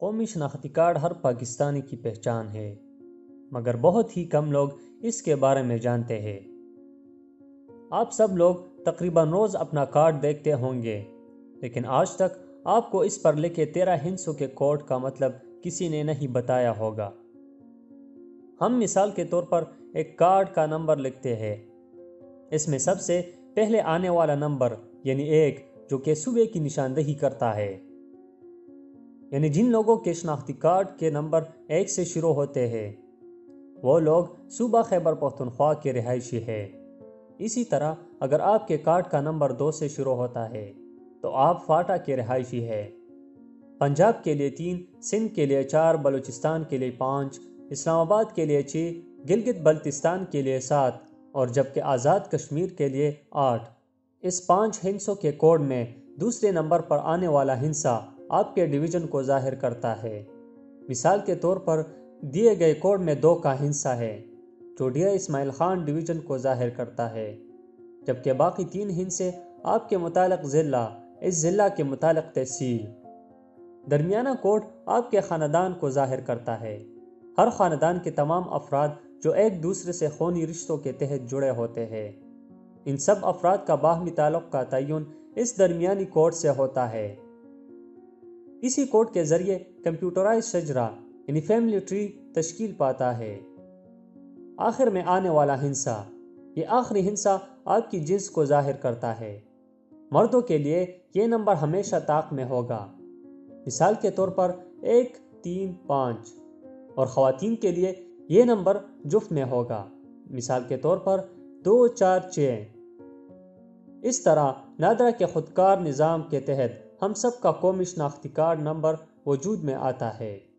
कौमी शनाख्ती कार्ड हर पाकिस्तानी की पहचान है, मगर बहुत ही कम लोग इसके बारे में जानते हैं। आप सब लोग तकरीबन रोज़ अपना कार्ड देखते होंगे, लेकिन आज तक आपको इस पर लिखे 13 हिंसों के कोड का मतलब किसी ने नहीं बताया होगा। हम मिसाल के तौर पर एक कार्ड का नंबर लिखते हैं। इसमें सबसे पहले आने वाला नंबर यानी 1, जो कि सूबे की निशानदेही करता है, यानी जिन लोगों के शनाख्ती कार्ड के नंबर 1 से शुरू होते हैं वो लोग सूबा खैबर पख्तूनख्वा के रिहायशी है। इसी तरह अगर आपके कार्ड का नंबर 2 से शुरू होता है तो आप फाटा के रिहायशी है। पंजाब के लिए 3, सिंध के लिए 4, बलूचिस्तान के लिए 5, इस्लामाबाद के लिए 6, गिलगित बल्तिस्तान के लिए 7 और जबकि आज़ाद कश्मीर के लिए 8। इस 5 हिंसों के कोड में दूसरे नंबर पर आने वाला हिंसा आपके डिवीज़न को जाहिर करता है। मिसाल के तौर पर दिए गए कोड में 2 का हिंसा है जो डिया इस्माइल खान डिवीज़न को जाहिर करता है, जबकि बाकी 3 हिंसे आपके मुतालिक ज़िला, इस ज़िला के मुतालिक तहसील। दरमियाना कोड आपके ख़ानदान को जाहिर करता है, हर ख़ानदान के तमाम अफराद जो एक दूसरे से खूनी रिश्तों के तहत जुड़े होते हैं। इन सब अफराद का बाहमी ताल्लुक़ का तयन इस दरमियानी कोड से होता है। इसी कोड के ज़रिए कंप्यूटराइज शजरा यानी फैमिली ट्री तश्कील पाता है। आखिर में आने वाला हिंसा, ये आखिरी हिंसा आपकी जिन्स को जाहिर करता है। मर्दों के लिए ये नंबर हमेशा ताक में होगा, मिसाल के तौर पर 1, 3, 5 और ख़वातीन के लिए ये नंबर जुफ्त में होगा, मिसाल के तौर पर 2, 4, 6। इस तरह नादरा के खुदकार निज़ाम के तहत हम सब का कौमी शनाख्ती कार्ड नंबर वजूद में आता है।